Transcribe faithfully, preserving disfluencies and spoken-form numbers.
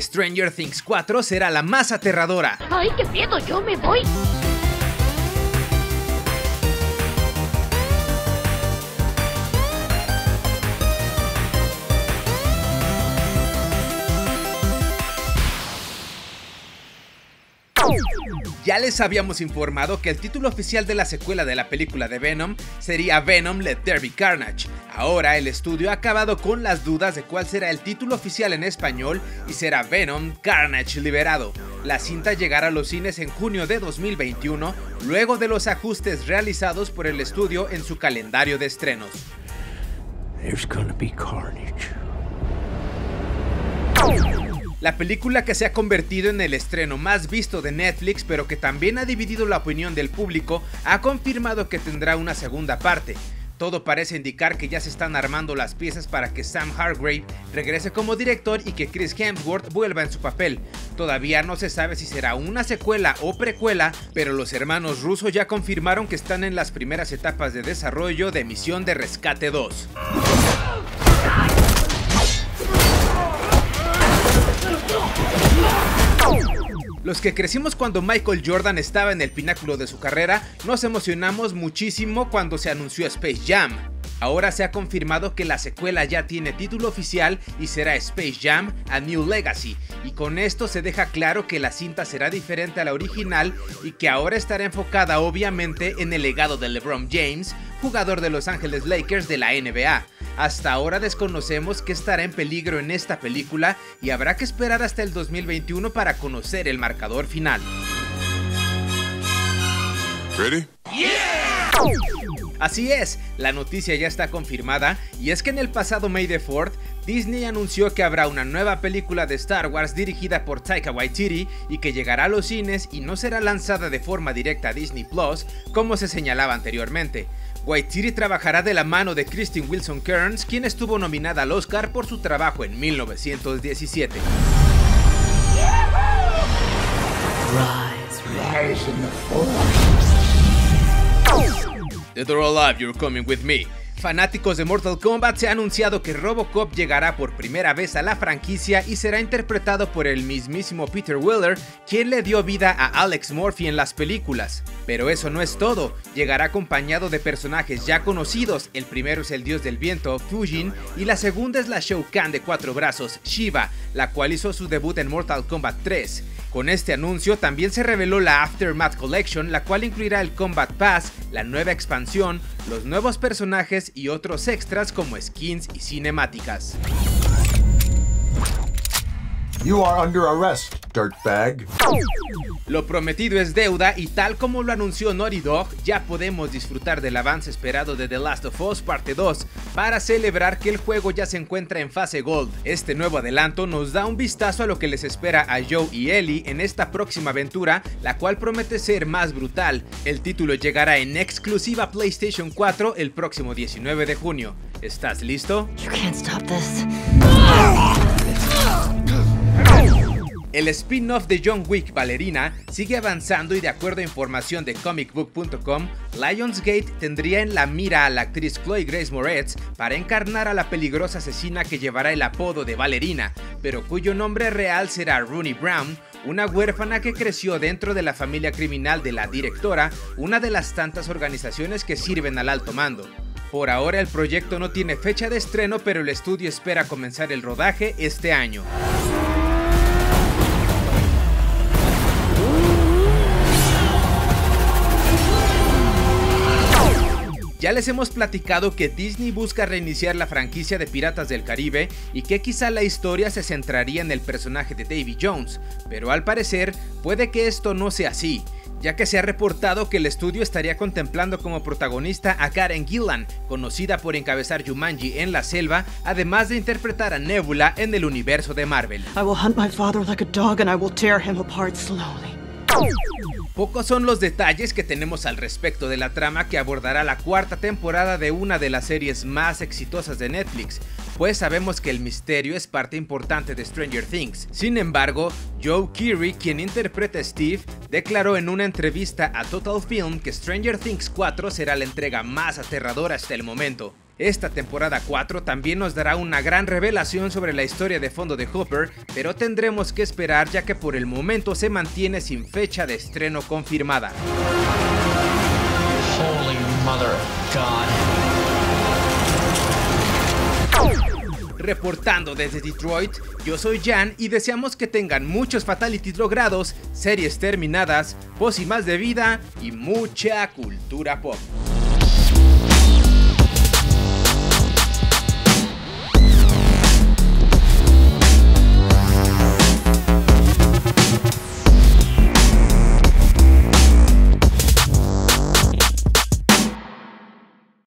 Stranger Things cuatro será la más aterradora. ¡Ay, qué miedo! ¡Yo me voy! Ya les habíamos informado que el título oficial de la secuela de la película de Venom sería Venom: Let There Be Carnage. Ahora el estudio ha acabado con las dudas de cuál será el título oficial en español y será Venom: Carnage Liberado. La cinta llegará a los cines en junio de dos mil veintiuno, luego de los ajustes realizados por el estudio en su calendario de estrenos. There's gonna be carnage. La película que se ha convertido en el estreno más visto de Netflix, pero que también ha dividido la opinión del público, ha confirmado que tendrá una segunda parte. Todo parece indicar que ya se están armando las piezas para que Sam Hargrave regrese como director y que Chris Hemsworth vuelva en su papel. Todavía no se sabe si será una secuela o precuela, pero los hermanos Russo ya confirmaron que están en las primeras etapas de desarrollo de Misión de Rescate dos. Los que crecimos cuando Michael Jordan estaba en el pináculo de su carrera, nos emocionamos muchísimo cuando se anunció Space Jam. Ahora se ha confirmado que la secuela ya tiene título oficial y será Space Jam: A New Legacy, y con esto se deja claro que la cinta será diferente a la original y que ahora estará enfocada obviamente en el legado de LeBron James, jugador de Los Ángeles Lakers de la N B A. Hasta ahora desconocemos qué estará en peligro en esta película y habrá que esperar hasta el dos mil veintiuno para conocer el marcador final. ¿Ready? Yeah. Así es, la noticia ya está confirmada y es que en el pasado May the fourth, Disney anunció que habrá una nueva película de Star Wars dirigida por Taika Waititi y que llegará a los cines y no será lanzada de forma directa a Disney Plus, como se señalaba anteriormente. Waititi trabajará de la mano de Kristen Wilson-Kearns, quien estuvo nominada al Oscar por su trabajo en mil novecientos diecisiete. Dead or alive, you're coming with me. Fanáticos de Mortal Kombat, se ha anunciado que RoboCop llegará por primera vez a la franquicia y será interpretado por el mismísimo Peter Weller, quien le dio vida a Alex Murphy en las películas. Pero eso no es todo, llegará acompañado de personajes ya conocidos. El primero es el dios del viento, Fujin, y la segunda es la Shoukan de cuatro brazos, Shiva, la cual hizo su debut en Mortal Kombat tres. Con este anuncio también se reveló la Aftermath Kollection, la cual incluirá el Combat Pass, la nueva expansión, los nuevos personajes y otros extras como skins y cinemáticas. You are under arrest, dirtbag. Lo prometido es deuda y tal como lo anunció Naughty Dog, ya podemos disfrutar del avance esperado de The Last of Us Parte dos para celebrar que el juego ya se encuentra en fase Gold. Este nuevo adelanto nos da un vistazo a lo que les espera a Joe y Ellie en esta próxima aventura, la cual promete ser más brutal. El título llegará en exclusiva PlayStation cuatro el próximo diecinueve de junio. ¿Estás listo? You can't stop this. El spin-off de John Wick, Ballerina, sigue avanzando y de acuerdo a información de Comic Book punto com, Lionsgate tendría en la mira a la actriz Chloe Grace Moretz para encarnar a la peligrosa asesina que llevará el apodo de Ballerina, pero cuyo nombre real será Rooney Brown, una huérfana que creció dentro de la familia criminal de la directora, una de las tantas organizaciones que sirven al alto mando. Por ahora el proyecto no tiene fecha de estreno, pero el estudio espera comenzar el rodaje este año. Ya les hemos platicado que Disney busca reiniciar la franquicia de Piratas del Caribe y que quizá la historia se centraría en el personaje de Davy Jones, pero al parecer puede que esto no sea así, ya que se ha reportado que el estudio estaría contemplando como protagonista a Karen Gillan, conocida por encabezar Jumanji en la selva, además de interpretar a Nebula en el universo de Marvel. I will hunt my father like a dog and I will tear him apart slowly. Pocos son los detalles que tenemos al respecto de la trama que abordará la cuarta temporada de una de las series más exitosas de Netflix, pues sabemos que el misterio es parte importante de Stranger Things. Sin embargo, Joe Keery, quien interpreta a Steve, declaró en una entrevista a Total Film que Stranger Things cuatro será la entrega más aterradora hasta el momento. Esta temporada cuatro también nos dará una gran revelación sobre la historia de fondo de Hopper, pero tendremos que esperar ya que por el momento se mantiene sin fecha de estreno confirmada. Holy Mother of God. Reportando desde Detroit, yo soy Jan y deseamos que tengan muchos fatalities logrados, series terminadas, pócimas de vida y mucha cultura pop.